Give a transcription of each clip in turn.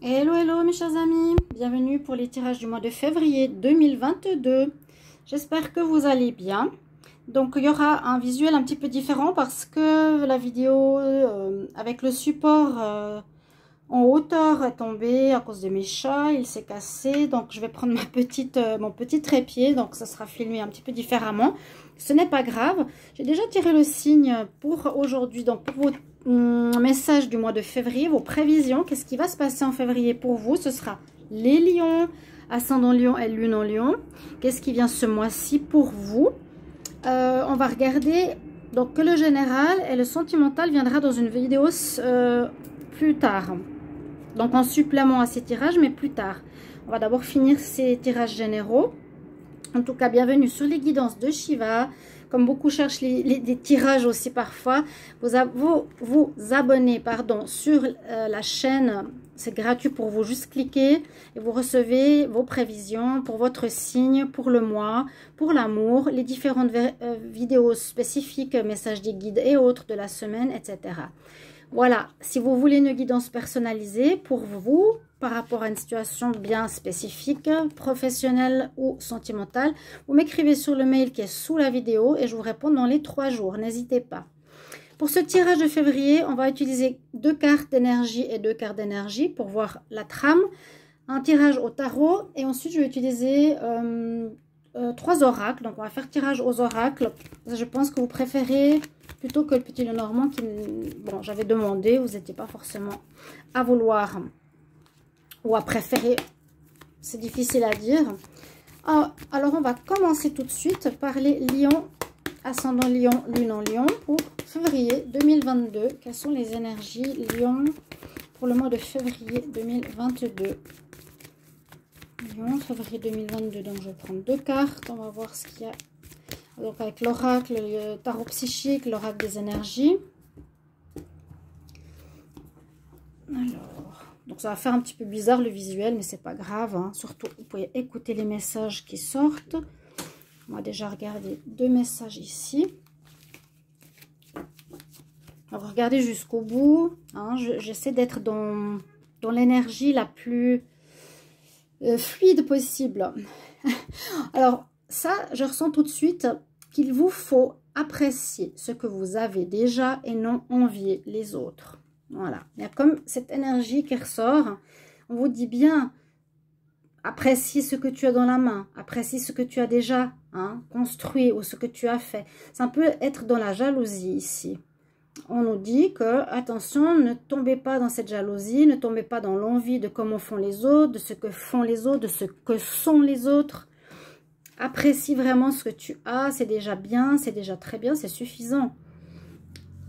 Hello, hello mes chers amis, bienvenue pour les tirages du mois de février 2022. J'espère que vous allez bien. Donc il y aura un visuel un petit peu différent parce que la vidéo avec le support en hauteur est tombée à cause de mes chats, il s'est cassé. Donc je vais prendre mon petit trépied, donc ça sera filmé un petit peu différemment. Ce n'est pas grave, j'ai déjà tiré le signe pour aujourd'hui, donc pour vos message du mois de février, vos prévisions, qu'est-ce qui va se passer en février pour vous? Ce sera les lions, ascendant lion et lune en lion. Qu'est-ce qui vient ce mois-ci pour vous? On va regarder donc que le général et le sentimental viendra dans une vidéo plus tard, donc en supplément à ces tirages, mais plus tard. On va d'abord finir ces tirages généraux. En tout cas, bienvenue sur les guidances de Shiva. Comme beaucoup cherchent des tirages aussi parfois, vous abonnez sur la chaîne. C'est gratuit pour vous, juste cliquez et vous recevez vos prévisions pour votre signe, pour le mois, pour l'amour, les différentes vidéos spécifiques, messages des guides et autres de la semaine, etc. Voilà, si vous voulez une guidance personnalisée pour vous, par rapport à une situation bien spécifique, professionnelle ou sentimentale, vous m'écrivez sur le mail qui est sous la vidéo et je vous réponds dans les 3 jours, n'hésitez pas. Pour ce tirage de février, on va utiliser 2 cartes d'énergie et 2 cartes d'énergie pour voir la trame, un tirage au tarot et ensuite je vais utiliser 3 oracles, donc on va faire tirage aux oracles. Je pense que vous préférez plutôt que le petit Lenormand qui, bon, j'avais demandé, vous n'étiez pas forcément à vouloir ou à préférer, c'est difficile à dire. Alors on va commencer tout de suite par les lions, ascendant lion, lune en lion pour février 2022. Quelles sont les énergies lion pour le mois de février 2022? Lion, février 2022, donc je vais prendre 2 cartes, on va voir ce qu'il y a. Donc avec l'oracle, le tarot psychique, l'oracle des énergies. Alors, donc ça va faire un petit peu bizarre le visuel, mais c'est pas grave, hein. Surtout, vous pouvez écouter les messages qui sortent. On va déjà regarder 2 messages ici. On va regarder jusqu'au bout, hein. J'essaie d'être dans l'énergie la plus fluide possible. Alors, ça, je ressens tout de suite qu'il vous faut apprécier ce que vous avez déjà et non envier les autres. Voilà, il y a comme cette énergie qui ressort. On vous dit bien, apprécie ce que tu as dans la main, apprécie ce que tu as déjà construit ou ce que tu as fait. Ça peut être dans la jalousie ici. On nous dit que, attention, ne tombez pas dans cette jalousie, ne tombez pas dans l'envie de comment font les autres, de ce que font les autres, de ce que sont les autres. Apprécie vraiment ce que tu as, c'est déjà bien, c'est déjà très bien, c'est suffisant.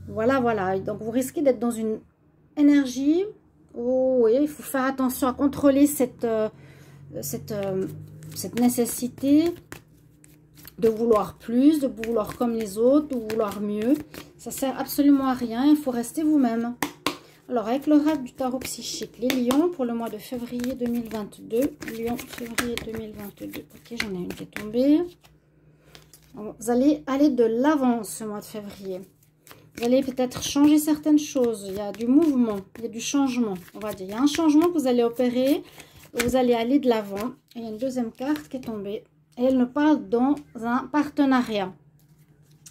Voilà, voilà. Donc, vous risquez d'être dans une énergie où il faut faire attention à contrôler cette nécessité de vouloir plus, de vouloir comme les autres, de vouloir mieux. Ça ne sert absolument à rien, il faut rester vous-même. Alors, avec l'oracle du tarot psychique, les lions pour le mois de février 2022. Lion, février 2022. Ok, j'en ai une qui est tombée. Alors, vous allez aller de l'avant ce mois de février. Vous allez peut-être changer certaines choses. Il y a du mouvement, il y a du changement, on va dire. Il y a un changement que vous allez opérer. Vous allez aller de l'avant. Il y a une 2e carte qui est tombée. Et elle nous parle dans un partenariat.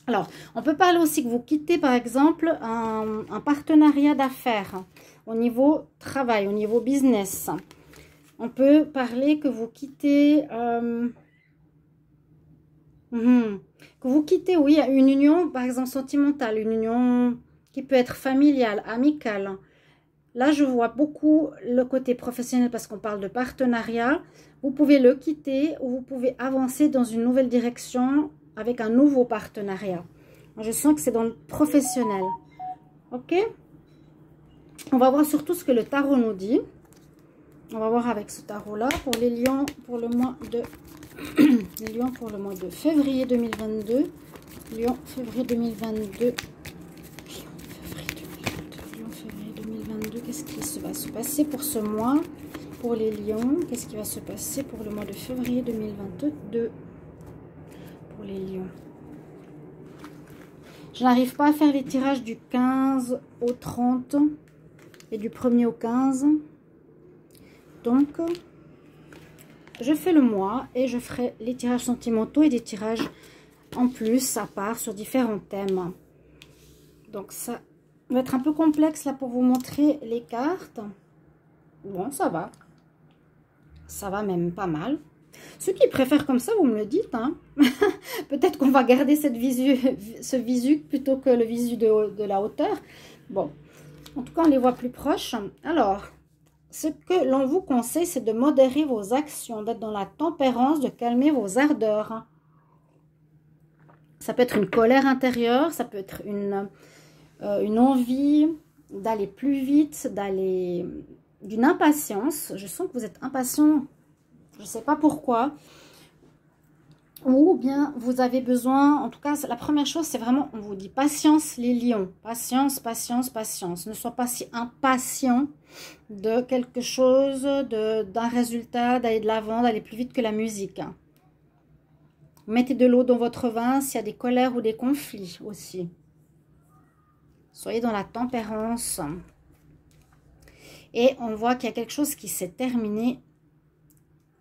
Alors, on peut parler aussi que vous quittez, par exemple, un partenariat d'affaires au niveau travail, au niveau business. On peut parler que vous quittez, oui, une union, par exemple, sentimentale, une union qui peut être familiale, amicale. Là, je vois beaucoup le côté professionnel parce qu'on parle de partenariat. Vous pouvez le quitter ou vous pouvez avancer dans une nouvelle direction avec un nouveau partenariat. Je sens que c'est dans le professionnel. Ok? On va voir surtout ce que le tarot nous dit. On va voir avec ce tarot-là pour les lions pour le mois de février 2022. Lion, février 2022. Qu'est-ce qui va se passer pour ce mois? Pour les lions, qu'est-ce qui va se passer pour le mois de février 2022? Les lions. Je n'arrive pas à faire les tirages du 15 au 30 et du 1er au 15. Donc, je fais le mois et je ferai les tirages sentimentaux et des tirages en plus, à part, sur différents thèmes. Donc, ça va être un peu complexe là pour vous montrer les cartes. Bon, ça va. Ça va même pas mal. Ceux qui préfèrent comme ça, vous me le dites. Hein. Peut-être qu'on va garder cette ce visu plutôt que le visu de la hauteur. Bon, en tout cas, on les voit plus proches. Alors, ce que l'on vous conseille, c'est de modérer vos actions, d'être dans la tempérance, de calmer vos ardeurs. Ça peut être une colère intérieure, ça peut être une envie d'aller plus vite, d'aller d'une impatience. Je sens que vous êtes impatient. Je ne sais pas pourquoi, ou bien vous avez besoin, en tout cas la première chose c'est vraiment, on vous dit patience les lions, patience, patience, patience, ne sois pas si impatient de quelque chose, d'un résultat, d'aller de l'avant, d'aller plus vite que la musique. Mettez de l'eau dans votre vin s'il y a des colères ou des conflits aussi, soyez dans la tempérance. Et on voit qu'il y a quelque chose qui s'est terminé.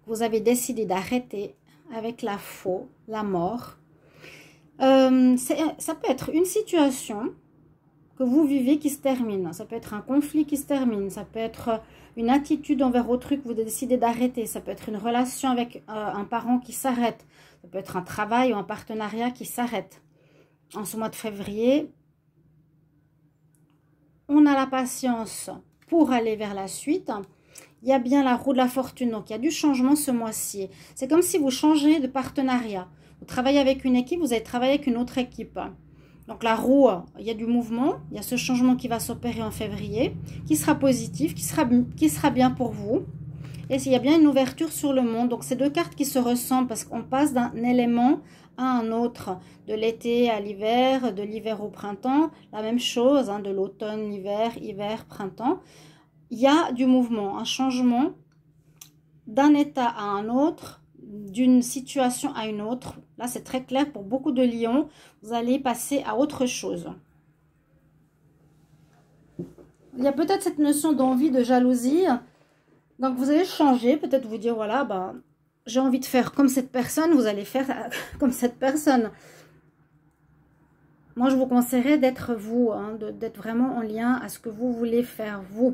Vous avez décidé d'arrêter avec la faux, la mort. Ça peut être une situation que vous vivez qui se termine. Ça peut être un conflit qui se termine. Ça peut être une attitude envers autrui que vous décidez d'arrêter. Ça peut être une relation avec un parent qui s'arrête. Ça peut être un travail ou un partenariat qui s'arrête. En ce mois de février, on a la patience pour aller vers la suite. Il y a bien la roue de la fortune, donc il y a du changement ce mois-ci. C'est comme si vous changez de partenariat. Vous travaillez avec une équipe, vous allez travailler avec une autre équipe. Donc la roue, il y a du mouvement, il y a ce changement qui va s'opérer en février, qui sera positif, qui sera bien pour vous. Et il y a bien une ouverture sur le monde. Donc c'est deux cartes qui se ressemblent parce qu'on passe d'un élément à un autre. De l'été à l'hiver, de l'hiver au printemps, la même chose, hein, de l'automne, l'hiver, hiver, printemps. Il y a du mouvement, un changement d'un état à un autre, d'une situation à une autre. Là, c'est très clair pour beaucoup de lions. Vous allez passer à autre chose. Il y a peut-être cette notion d'envie, de jalousie. Donc, vous allez changer. Peut-être vous dire, voilà, ben, j'ai envie de faire comme cette personne. Vous allez faire comme cette personne. Moi, je vous conseillerais d'être vous, hein, d'être vraiment en lien à ce que vous voulez faire, vous.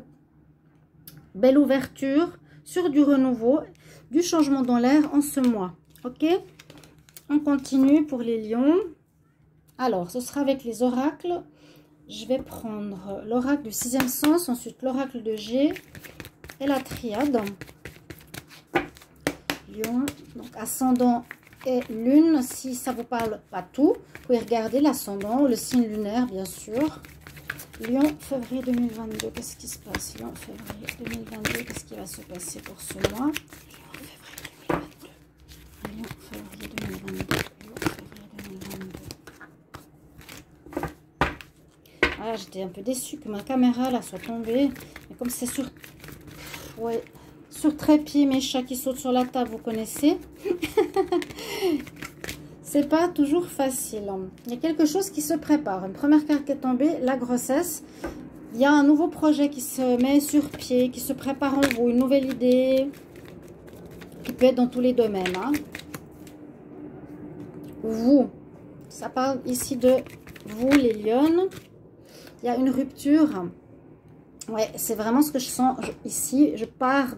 Belle ouverture sur du renouveau, du changement dans l'air en ce mois. Ok, on continue pour les lions. Alors, ce sera avec les oracles. Je vais prendre l'oracle du sixième sens, ensuite l'oracle de G et la triade. Lion, donc ascendant et lune. Si ça vous parle pas tout, vous pouvez regarder l'ascendant ou le signe lunaire, bien sûr. Lion, février 2022, qu'est-ce qui se passe? Lion, février 2022, qu'est-ce qui va se passer pour ce mois? Lion, février 2022. Lion, février 2022. Voilà, j'étais un peu déçue que ma caméra, là, soit tombée. Mais comme c'est sur... Ouais, sur trépied, mes chats qui sautent sur la table, vous connaissez. C'est pas toujours facile. Il y a quelque chose qui se prépare. Une première carte qui est tombée, la grossesse. Il y a un nouveau projet qui se met sur pied, qui se prépare en vous, une nouvelle idée qui peut être dans tous les domaines. Hein. Vous, ça parle ici de vous, les lions. Il y a une rupture. Ouais, c'est vraiment ce que je sens ici. Je pars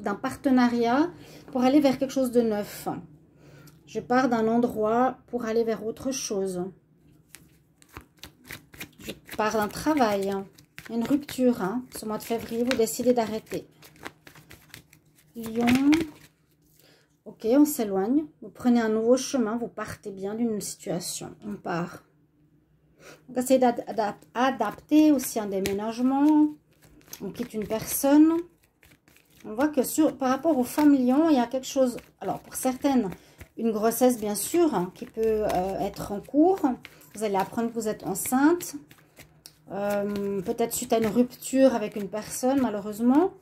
d'un partenariat pour aller vers quelque chose de neuf. Je pars d'un endroit pour aller vers autre chose. Je pars d'un travail, une rupture. Hein. Ce mois de février, vous décidez d'arrêter. Lion. Ok, on s'éloigne. Vous prenez un nouveau chemin. Vous partez bien d'une situation. On part. Donc, essayez d'adapter aussi un déménagement. On quitte une personne. On voit que par rapport aux femmes lions, il y a quelque chose... Alors, pour certaines... Une grossesse, bien sûr, hein, qui peut être en cours. Vous allez apprendre que vous êtes enceinte. Peut-être suite à une rupture avec une personne, malheureusement.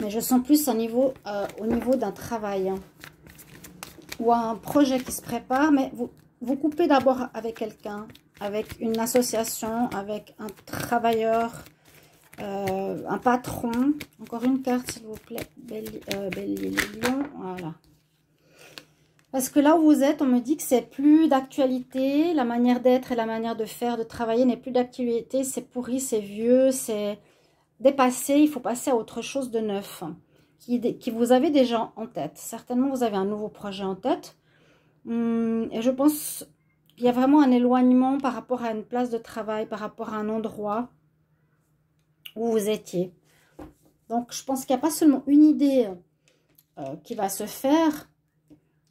Mais je sens plus un niveau, au niveau d'un travail. Hein, ou un projet qui se prépare. Mais vous coupez d'abord avec quelqu'un. Avec une association, avec un travailleur. un patron. Encore une carte, s'il vous plaît. Bélier, Lion, voilà. Parce que là où vous êtes, on me dit que c'est plus d'actualité. La manière d'être et la manière de faire, de travailler n'est plus d'actualité. C'est pourri, c'est vieux, c'est dépassé. Il faut passer à autre chose de neuf qui vous avez déjà en tête. Certainement, vous avez un nouveau projet en tête. Et je pense qu'il y a vraiment un éloignement par rapport à une place de travail, par rapport à un endroit où vous étiez. Donc, je pense qu'il n'y a pas seulement une idée qui va se faire,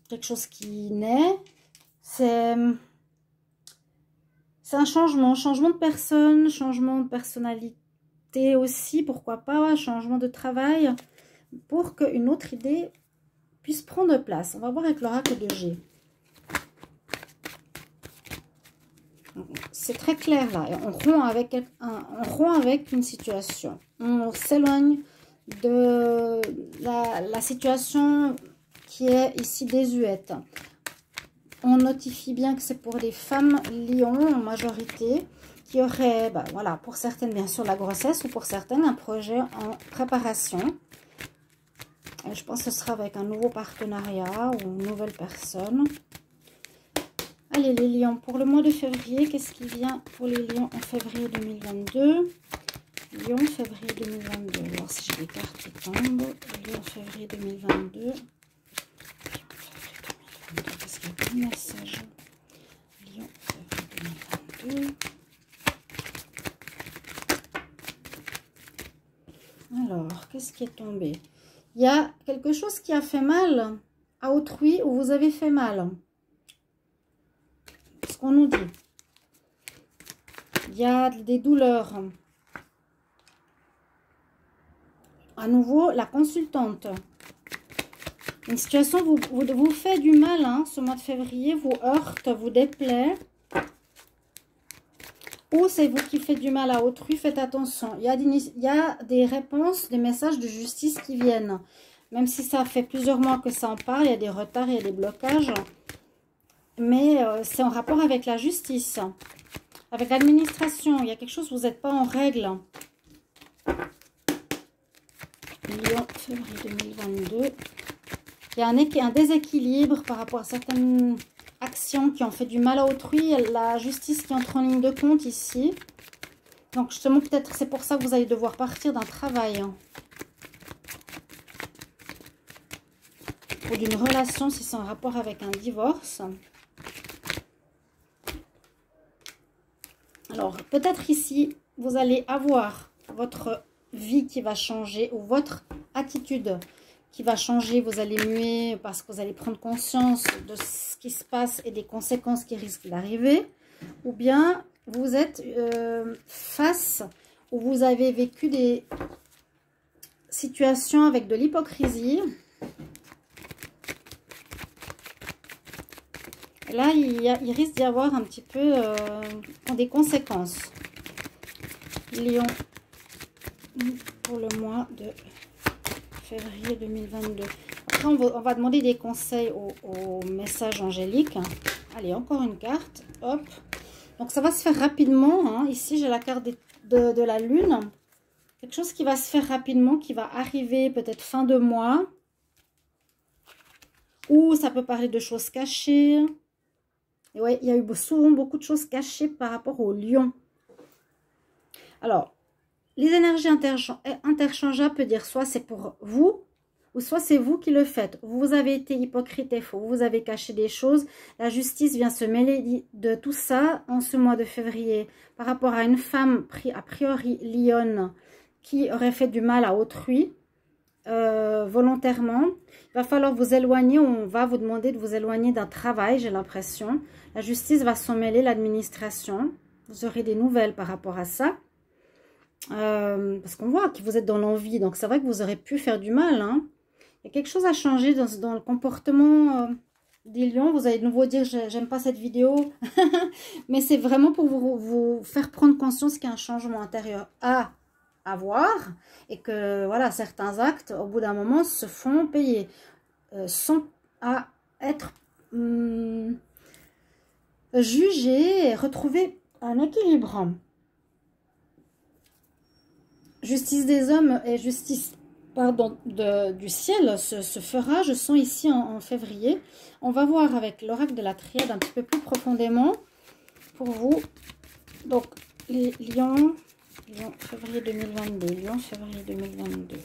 quelque chose qui naît, c'est un changement, changement de personne, changement de personnalité aussi, pourquoi pas, changement de travail, pour qu'une autre idée puisse prendre place. On va voir avec l'oracle de G. C'est très clair là, on rompt avec, une situation, on s'éloigne de la situation qui est ici désuète. On notifie bien que c'est pour les femmes lions en majorité qui auraient, ben voilà, pour certaines bien sûr la grossesse ou pour certaines un projet en préparation. Et je pense que ce sera avec un nouveau partenariat ou une nouvelle personne. Allez les lions, pour le mois de février, qu'est-ce qui vient pour les lions en février 2022 ? Lion, février 2022. Alors si j'ai des cartes qui tombent, Lion, février 2022. Parce qu'il y a un message. Lion, février 2022. Alors, qu'est-ce qui est tombé? Il y a quelque chose qui a fait mal à autrui ou vous avez fait mal. Ce qu'on nous dit. Il y a des douleurs. À nouveau, la consultante. Une situation vous fait du mal, hein, ce mois de février, vous heurte, vous déplaît. Ou c'est vous qui faites du mal à autrui, faites attention. Il y a des réponses, des messages de justice qui viennent. Même si ça fait plusieurs mois que ça en parle, il y a des retards, il y a des blocages. Mais c'est en rapport avec la justice, avec l'administration. Il y a quelque chose, vous n'êtes pas en règle. Lion, février 2022. Il y a un déséquilibre par rapport à certaines actions qui ont fait du mal à autrui. La justice qui entre en ligne de compte ici. Donc justement, peut-être c'est pour ça que vous allez devoir partir d'un travail. Ou d'une relation si c'est en rapport avec un divorce. Alors peut-être ici, vous allez avoir votre vie qui va changer ou votre attitude qui va changer, vous allez muer parce que vous allez prendre conscience de ce qui se passe et des conséquences qui risquent d'arriver, ou bien vous êtes face où vous avez vécu des situations avec de l'hypocrisie. Là, il risque d'y avoir un petit peu des conséquences. Lion, pour le mois de février 2022. Après, on va demander des conseils au message angélique. Allez, encore une carte. Hop. Donc, ça va se faire rapidement. Hein. Ici, j'ai la carte de la lune. Quelque chose qui va se faire rapidement, qui va arriver peut-être fin de mois. Ou ça peut parler de choses cachées. Et ouais, il y a eu souvent beaucoup de choses cachées par rapport au lion. Alors, les énergies interchangeables peut dire soit c'est pour vous, ou soit c'est vous qui le faites. Vous avez été hypocrite et faux, vous avez caché des choses. La justice vient se mêler de tout ça en ce mois de février. Par rapport à une femme, a priori lionne, qui aurait fait du mal à autrui, volontairement. Il va falloir vous éloigner, on va vous demander de vous éloigner d'un travail, j'ai l'impression. La justice va s'en mêler, l'administration. Vous aurez des nouvelles par rapport à ça. Parce qu'on voit que vous êtes dans l'envie, donc c'est vrai que vous aurez pu faire du mal, hein. Il y a quelque chose à changer dans le comportement des lions. Vous allez de nouveau dire j'aime pas cette vidéo mais c'est vraiment pour vous faire prendre conscience qu'il y a un changement intérieur à avoir et que voilà, certains actes au bout d'un moment se font payer, sont à être jugés et retrouver un équilibre. Justice des hommes et justice du ciel se fera, je sens ici en février. On va voir avec l'oracle de la triade un petit peu plus profondément pour vous. Donc, les lions, février 2022, lion, février 2022.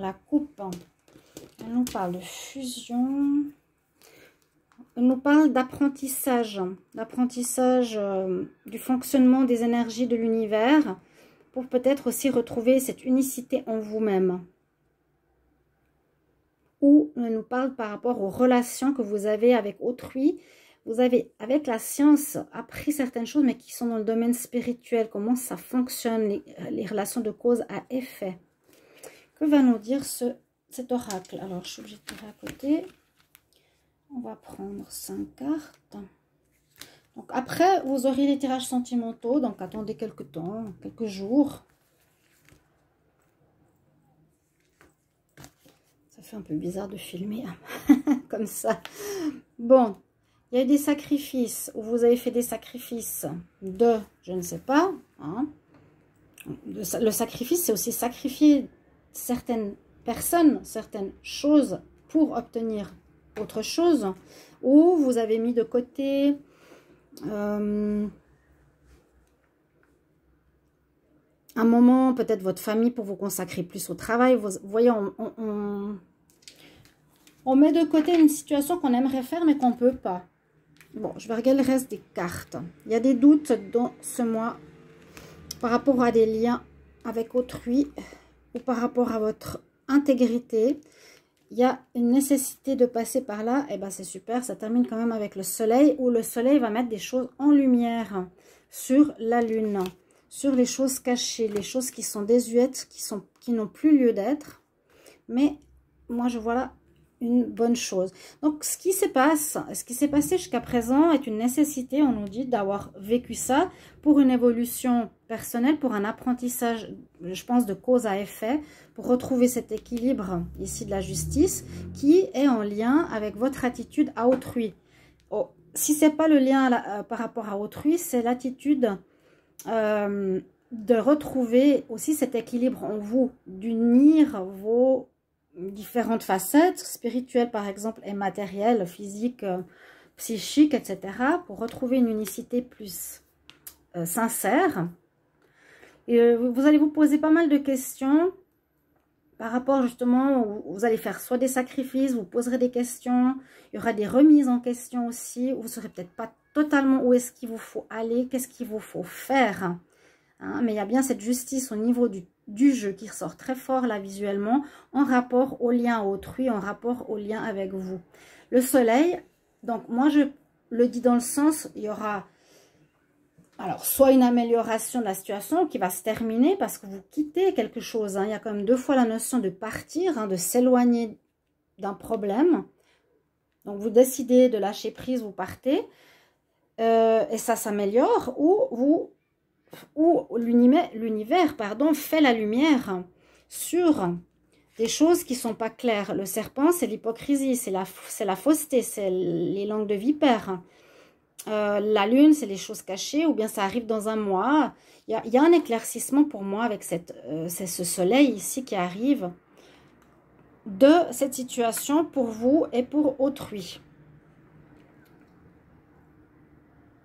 La coupe, elle nous parle de fusion, elle nous parle d'apprentissage, du fonctionnement des énergies de l'univers pour peut-être aussi retrouver cette unicité en vous-même. Ou elle nous parle par rapport aux relations que vous avez avec autrui. Vous avez, avec la science, appris certaines choses, mais qui sont dans le domaine spirituel, comment ça fonctionne, les relations de cause à effet. Que va nous dire cet oracle? Alors, je suis obligée de tirer à côté. On va prendre 5 cartes. Donc, après, vous aurez les tirages sentimentaux. Donc, attendez quelques temps, quelques jours. Ça fait un peu bizarre de filmer hein comme ça. Bon, il y a eu des sacrifices. Ou vous avez fait des sacrifices de, je ne sais pas. Hein. Le sacrifice, c'est aussi sacrifier certaines personnes, certaines choses pour obtenir autre chose, ou vous avez mis de côté un moment, peut-être votre famille, pour vous consacrer plus au travail. Vous voyez, on met de côté une situation qu'on aimerait faire mais qu'on ne peut pas. Bon, je vais regarder le reste des cartes. Il y a des doutes dans ce mois par rapport à des liens avec autrui. Par rapport à votre intégrité, il y a une nécessité de passer par là. Et ben c'est super, ça termine quand même avec le soleil, où le soleil va mettre des choses en lumière sur la lune, sur les choses cachées, les choses qui sont désuètes, qui n'ont plus lieu d'être. Mais moi je vois là une bonne chose. Donc ce qui s'est passé jusqu'à présent est une nécessité, on nous dit, d'avoir vécu ça pour une évolution personnelle, pour un apprentissage, je pense, de cause à effet, pour retrouver cet équilibre ici de la justice qui est en lien avec votre attitude à autrui. Oh, si c'est pas le lien par rapport à autrui, c'est l'attitude de retrouver aussi cet équilibre en vous, d'unir vos différentes facettes, spirituelles par exemple, et matérielles, physiques, psychiques, etc., pour retrouver une unicité plus sincère. Et vous allez vous poser pas mal de questions par rapport justement, vous allez faire soit des sacrifices, vous poserez des questions, il y aura des remises en question aussi, où vous ne saurez peut-être pas totalement où est-ce qu'il vous faut aller, qu'est-ce qu'il vous faut faire. Hein, mais il y a bien cette justice au niveau du jeu qui ressort très fort là visuellement, en rapport au lien autrui, en rapport au lien avec vous. Le soleil, donc moi je le dis dans le sens, il y aura alors soit une amélioration de la situation qui va se terminer parce que vous quittez quelque chose. Hein, il y a quand même deux fois la notion de partir, hein, de s'éloigner d'un problème. Donc vous décidez de lâcher prise, vous partez et ça s'améliore, ou vous l'univers fait la lumière sur des choses qui ne sont pas claires. Le serpent, c'est l'hypocrisie, c'est la fausseté, c'est les langues de vipère. La lune, c'est les choses cachées, ou bien ça arrive dans un mois. Il y a un éclaircissement pour moi avec ce soleil ici qui arrive de cette situation pour vous et pour autrui.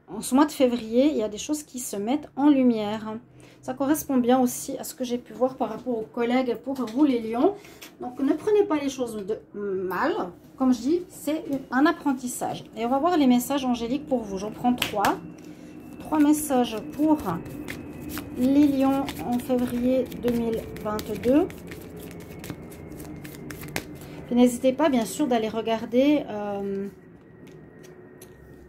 En ce mois de février, il y a des choses qui se mettent en lumière. Ça correspond bien aussi à ce que j'ai pu voir par rapport aux collègues pour vous les lions. Donc ne prenez pas les choses de mal. Comme je dis, c'est un apprentissage. Et on va voir les messages angéliques pour vous. J'en prends 3. 3 messages pour les lions en février 2022. N'hésitez pas bien sûr d'aller regarder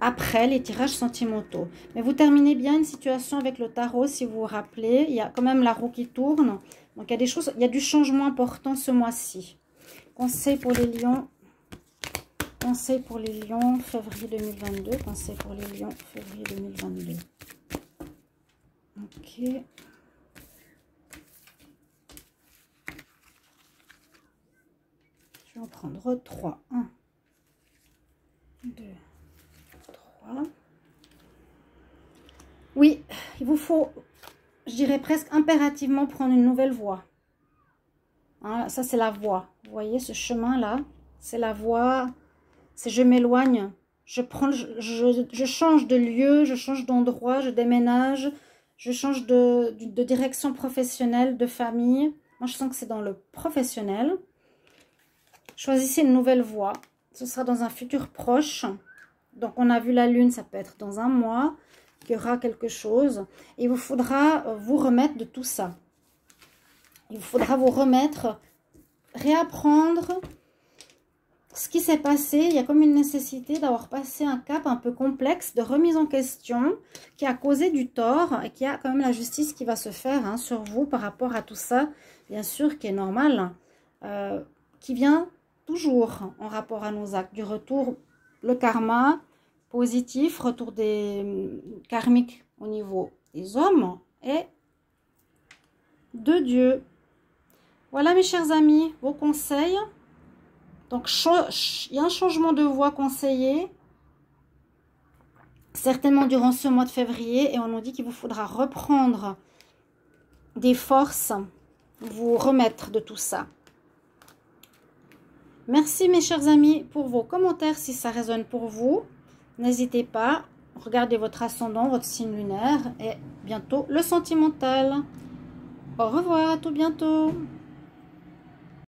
après les tirages sentimentaux. Mais vous terminez bien une situation avec le tarot, si vous vous rappelez. Il y a quand même la roue qui tourne. Donc, il y a des choses, il y a du changement important ce mois-ci. Conseil pour les lions. Conseil pour les lions, février 2022. Conseil pour les lions, février 2022. Ok. en prendre 3. 1, 2, 3. Oui, il vous faut, je dirais presque impérativement, prendre une nouvelle voie. Hein, ça, c'est la voie. Vous voyez, ce chemin-là, c'est la voie. C'est je m'éloigne, je change de lieu, je change d'endroit, je déménage, je change de direction professionnelle, de famille. Moi, je sens que c'est dans le professionnel. Choisissez une nouvelle voie. Ce sera dans un futur proche. Donc, on a vu la lune, ça peut être dans un mois qu'il y aura quelque chose. Et il vous faudra vous remettre de tout ça. Il vous faudra vous remettre, réapprendre ce qui s'est passé. Il y a comme une nécessité d'avoir passé un cap un peu complexe de remise en question qui a causé du tort et qui a quand même la justice qui va se faire hein, sur vous par rapport à tout ça, bien sûr, qui est normal, qui vient toujours en rapport à nos actes. Du retour, le karma positif, retour des karmiques au niveau des hommes et de Dieu. Voilà mes chers amis, vos conseils. Donc, il y a un changement de voie conseillé, certainement durant ce mois de février. Et on nous dit qu'il vous faudra reprendre des forces, vous remettre de tout ça. Merci mes chers amis pour vos commentaires si ça résonne pour vous. N'hésitez pas, regardez votre ascendant, votre signe lunaire et bientôt le sentimental. Au revoir, à tout bientôt.